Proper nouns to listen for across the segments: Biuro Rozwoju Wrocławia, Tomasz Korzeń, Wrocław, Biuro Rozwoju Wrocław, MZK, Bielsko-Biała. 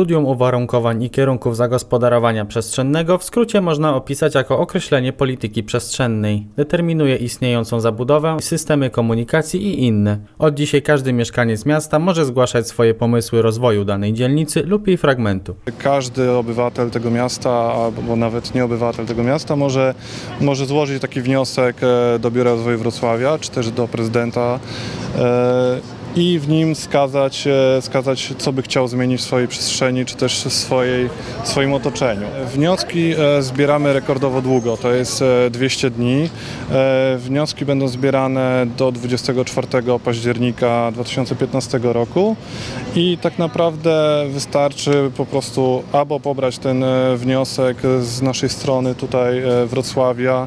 studium uwarunkowań i kierunków zagospodarowania przestrzennego w skrócie można opisać jako określenie polityki przestrzennej. Determinuje istniejącą zabudowę, systemy komunikacji i inne. Od dzisiaj każdy mieszkaniec miasta może zgłaszać swoje pomysły rozwoju danej dzielnicy lub jej fragmentu. Każdy obywatel tego miasta, albo nawet nie obywatel tego miasta, może złożyć taki wniosek do Biura Rozwoju Wrocławia, czy też do prezydenta i w nim wskazać, co by chciał zmienić w swojej przestrzeni, czy też w swoim otoczeniu. Wnioski zbieramy rekordowo długo, to jest 200 dni. Wnioski będą zbierane do 24 października 2015 roku i tak naprawdę wystarczy po prostu albo pobrać ten wniosek z naszej strony tutaj Wrocławia,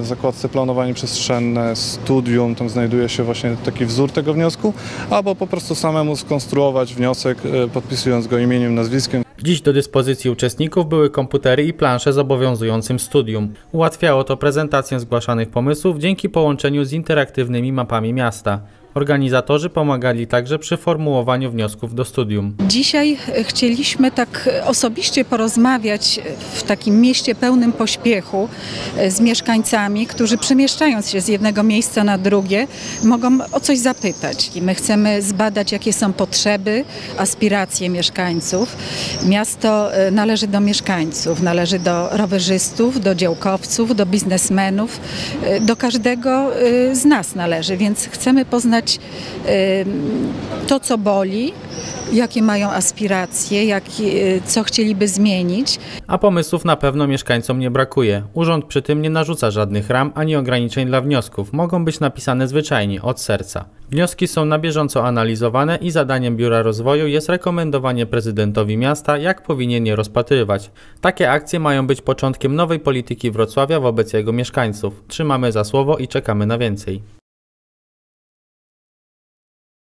w zakładce planowanie przestrzenne, studium, tam znajduje się właśnie taki wzór tego wniosku, albo po prostu samemu skonstruować wniosek, podpisując go imieniem, nazwiskiem. Dziś do dyspozycji uczestników były komputery i plansze z obowiązującym studium. Ułatwiało to prezentację zgłaszanych pomysłów dzięki połączeniu z interaktywnymi mapami miasta. Organizatorzy pomagali także przy formułowaniu wniosków do studium. Dzisiaj chcieliśmy tak osobiście porozmawiać w takim mieście pełnym pośpiechu z mieszkańcami, którzy przemieszczając się z jednego miejsca na drugie mogą o coś zapytać. I my chcemy zbadać, jakie są potrzeby, aspiracje mieszkańców. Miasto należy do mieszkańców, należy do rowerzystów, do działkowców, do biznesmenów, do każdego z nas należy, więc chcemy poznać to, co boli, jakie mają aspiracje, co chcieliby zmienić. A pomysłów na pewno mieszkańcom nie brakuje. Urząd przy tym nie narzuca żadnych ram ani ograniczeń dla wniosków. Mogą być napisane zwyczajnie, od serca. Wnioski są na bieżąco analizowane i zadaniem Biura Rozwoju jest rekomendowanie prezydentowi miasta, jak powinien je rozpatrywać. Takie akcje mają być początkiem nowej polityki Wrocławia wobec jego mieszkańców. Trzymamy za słowo i czekamy na więcej.